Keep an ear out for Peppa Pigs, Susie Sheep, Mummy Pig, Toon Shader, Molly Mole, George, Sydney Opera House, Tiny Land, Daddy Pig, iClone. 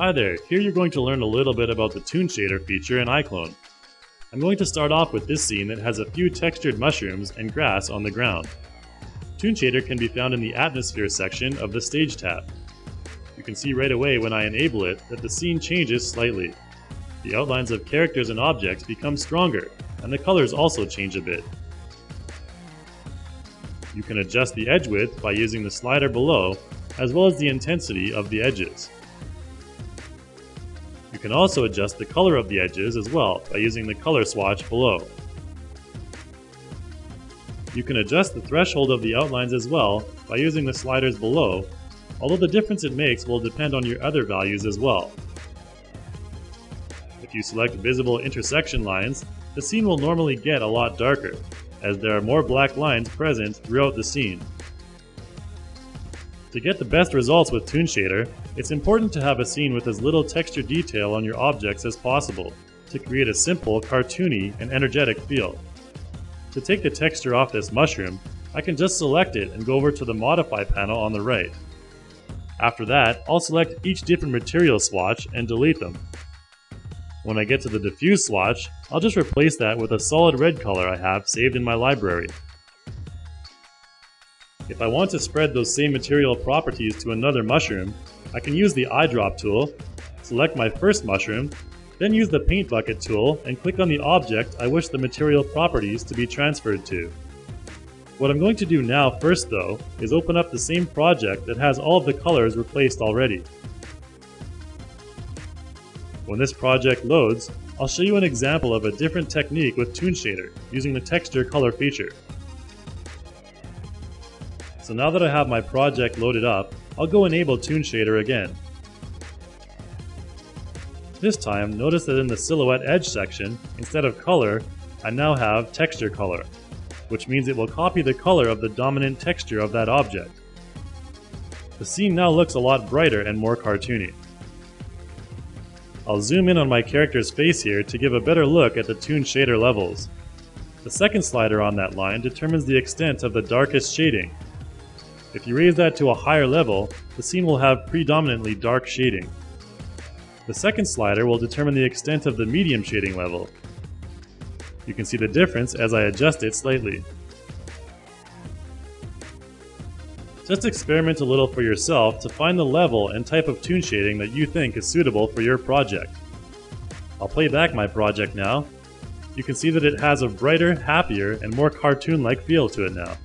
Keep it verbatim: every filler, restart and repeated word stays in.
Hi there, here you're going to learn a little bit about the Toon Shader feature in iClone. I'm going to start off with this scene that has a few textured mushrooms and grass on the ground. Toon Shader can be found in the Atmosphere section of the Stage tab. You can see right away when I enable it that the scene changes slightly. The outlines of characters and objects become stronger, and the colors also change a bit. You can adjust the edge width by using the slider below, as well as the intensity of the edges. You can also adjust the color of the edges as well by using the color swatch below. You can adjust the threshold of the outlines as well by using the sliders below, although the difference it makes will depend on your other values as well. If you select visible intersection lines, the scene will normally get a lot darker, as there are more black lines present throughout the scene. To get the best results with Toon Shader, it's important to have a scene with as little texture detail on your objects as possible to create a simple, cartoony, and energetic feel. To take the texture off this mushroom, I can just select it and go over to the Modify panel on the right. After that, I'll select each different material swatch and delete them. When I get to the diffuse swatch, I'll just replace that with a solid red color I have saved in my library. If I want to spread those same material properties to another mushroom, I can use the eyedrop tool, select my first mushroom, then use the paint bucket tool and click on the object I wish the material properties to be transferred to. What I'm going to do now first though is open up the same project that has all of the colors replaced already. When this project loads, I'll show you an example of a different technique with Toon Shader using the texture color feature. So now that I have my project loaded up, I'll go enable Toon Shader again. This time, notice that in the Silhouette Edge section, instead of color, I now have texture color, which means it will copy the color of the dominant texture of that object. The scene now looks a lot brighter and more cartoony. I'll zoom in on my character's face here to give a better look at the Toon Shader levels. The second slider on that line determines the extent of the darkest shading. If you raise that to a higher level, the scene will have predominantly dark shading. The second slider will determine the extent of the medium shading level. You can see the difference as I adjust it slightly. Just experiment a little for yourself to find the level and type of Toon Shading that you think is suitable for your project. I'll play back my project now. You can see that it has a brighter, happier, and more cartoon-like feel to it now.